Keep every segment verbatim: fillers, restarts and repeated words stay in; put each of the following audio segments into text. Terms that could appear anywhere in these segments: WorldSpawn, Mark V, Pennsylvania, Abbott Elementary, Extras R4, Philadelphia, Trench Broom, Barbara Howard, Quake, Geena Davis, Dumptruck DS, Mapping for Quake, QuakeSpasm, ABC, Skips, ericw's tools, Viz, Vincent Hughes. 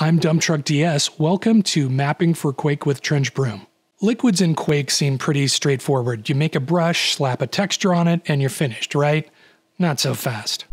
I'm Dumptruck D S. Welcome to Mapping for Quake with Trench Broom. Liquids in Quake seem pretty straightforward. You make a brush, slap a texture on it, and you're finished, right? Not so fast.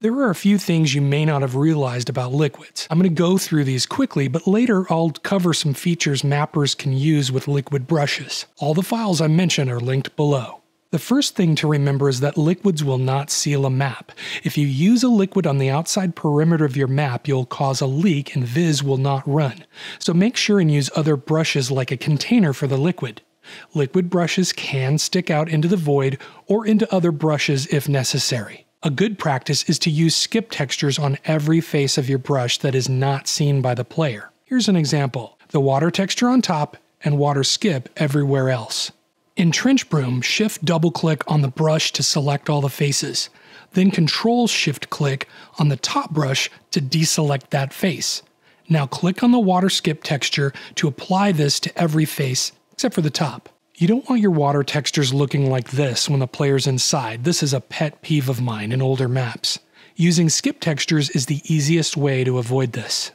There are a few things you may not have realized about liquids. I'm going to go through these quickly, but later I'll cover some features mappers can use with liquid brushes. All the files I mention are linked below. The first thing to remember is that liquids will not seal a map. If you use a liquid on the outside perimeter of your map, you'll cause a leak and Viz will not run. So make sure and use other brushes like a container for the liquid. Liquid brushes can stick out into the void or into other brushes if necessary. A good practice is to use skip textures on every face of your brush that is not seen by the player. Here's an example: the water texture on top and water skip everywhere else. In Trench Broom, shift double-click on the brush to select all the faces, then control shift click on the top brush to deselect that face. Now click on the water skip texture to apply this to every face except for the top. You don't want your water textures looking like this when the player's inside. This is a pet peeve of mine in older maps. Using skip textures is the easiest way to avoid this.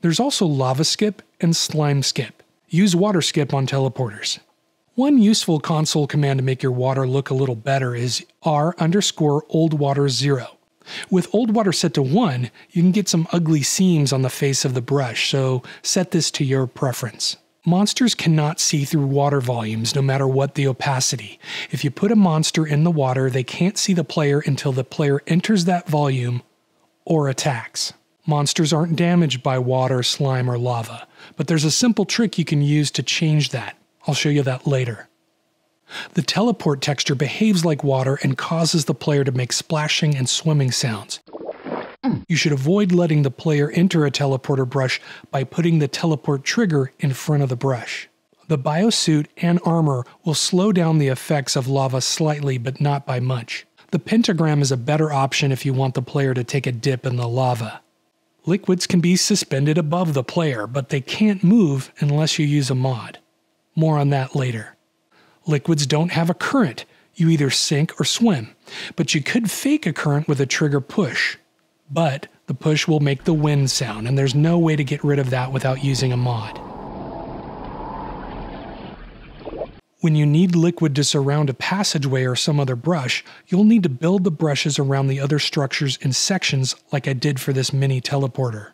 There's also lava skip and slime skip. Use water skip on teleporters. One useful console command to make your water look a little better is r underscore old water zero. With old water set to one, you can get some ugly seams on the face of the brush, so set this to your preference. Monsters cannot see through water volumes, no matter what the opacity. If you put a monster in the water, they can't see the player until the player enters that volume or attacks. Monsters aren't damaged by water, slime, or lava, but there's a simple trick you can use to change that. I'll show you that later. The teleport texture behaves like water and causes the player to make splashing and swimming sounds. You should avoid letting the player enter a teleporter brush by putting the teleport trigger in front of the brush. The biosuit and armor will slow down the effects of lava slightly, but not by much. The pentagram is a better option if you want the player to take a dip in the lava. Liquids can be suspended above the player, but they can't move unless you use a mod. More on that later. Liquids don't have a current. You either sink or swim, but you could fake a current with a trigger push. But the push will make the wind sound, and there's no way to get rid of that without using a mod. When you need liquid to surround a passageway or some other brush, you'll need to build the brushes around the other structures in sections like I did for this mini teleporter.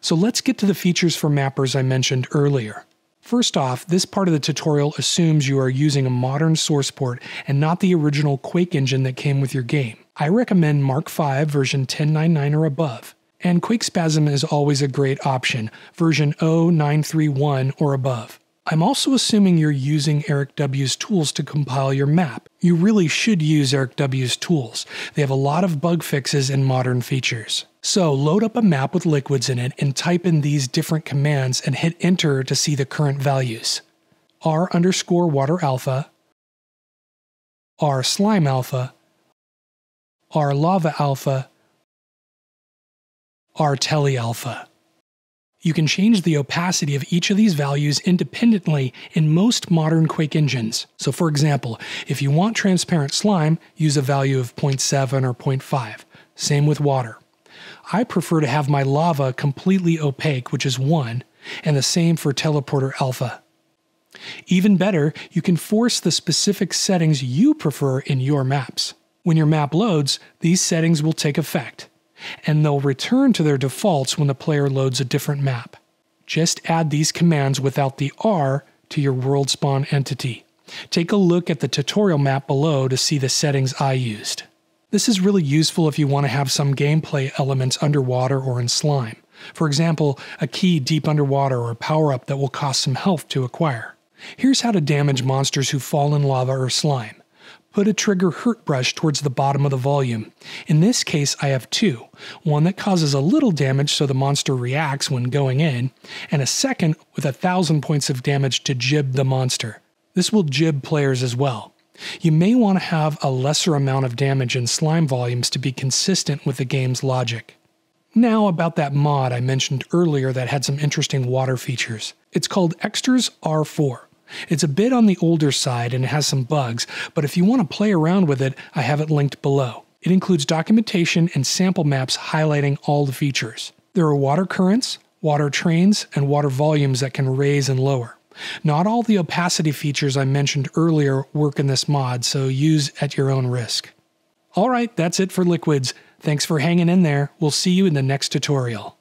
So let's get to the features for mappers I mentioned earlier. First off, this part of the tutorial assumes you are using a modern source port and not the original Quake engine that came with your game. I recommend Mark five version ten ninety-nine or above, and QuakeSpasm is always a great option, version oh nine three one or above. I'm also assuming you're using ericw's tools to compile your map. You really should use ericw's tools. They have a lot of bug fixes and modern features. So load up a map with liquids in it and type in these different commands and hit enter to see the current values. R underscore water alpha, R slime alpha, R lava alpha, R tele alpha. You can change the opacity of each of these values independently in most modern Quake engines. So for example, if you want transparent slime, use a value of zero point seven or zero point five. Same with water. I prefer to have my lava completely opaque, which is one, and the same for teleporter alpha. Even better, you can force the specific settings you prefer in your maps. When your map loads, these settings will take effect, and they'll return to their defaults when the player loads a different map. Just add these commands without the R to your WorldSpawn entity. Take a look at the tutorial map below to see the settings I used. This is really useful if you want to have some gameplay elements underwater or in slime. For example, a key deep underwater or a power-up that will cost some health to acquire. Here's how to damage monsters who fall in lava or slime. Put a trigger hurt brush towards the bottom of the volume. In this case, I have two, one that causes a little damage so the monster reacts when going in, and a second with a thousand points of damage to jib the monster. This will jib players as well. You may want to have a lesser amount of damage in slime volumes to be consistent with the game's logic. Now about that mod I mentioned earlier that had some interesting water features. It's called Extras R four. It's a bit on the older side and it has some bugs, but if you want to play around with it, I have it linked below. It includes documentation and sample maps highlighting all the features. There are water currents, water trains, and water volumes that can raise and lower. Not all the opacity features I mentioned earlier work in this mod, so use at your own risk. All right, that's it for liquids. Thanks for hanging in there. We'll see you in the next tutorial.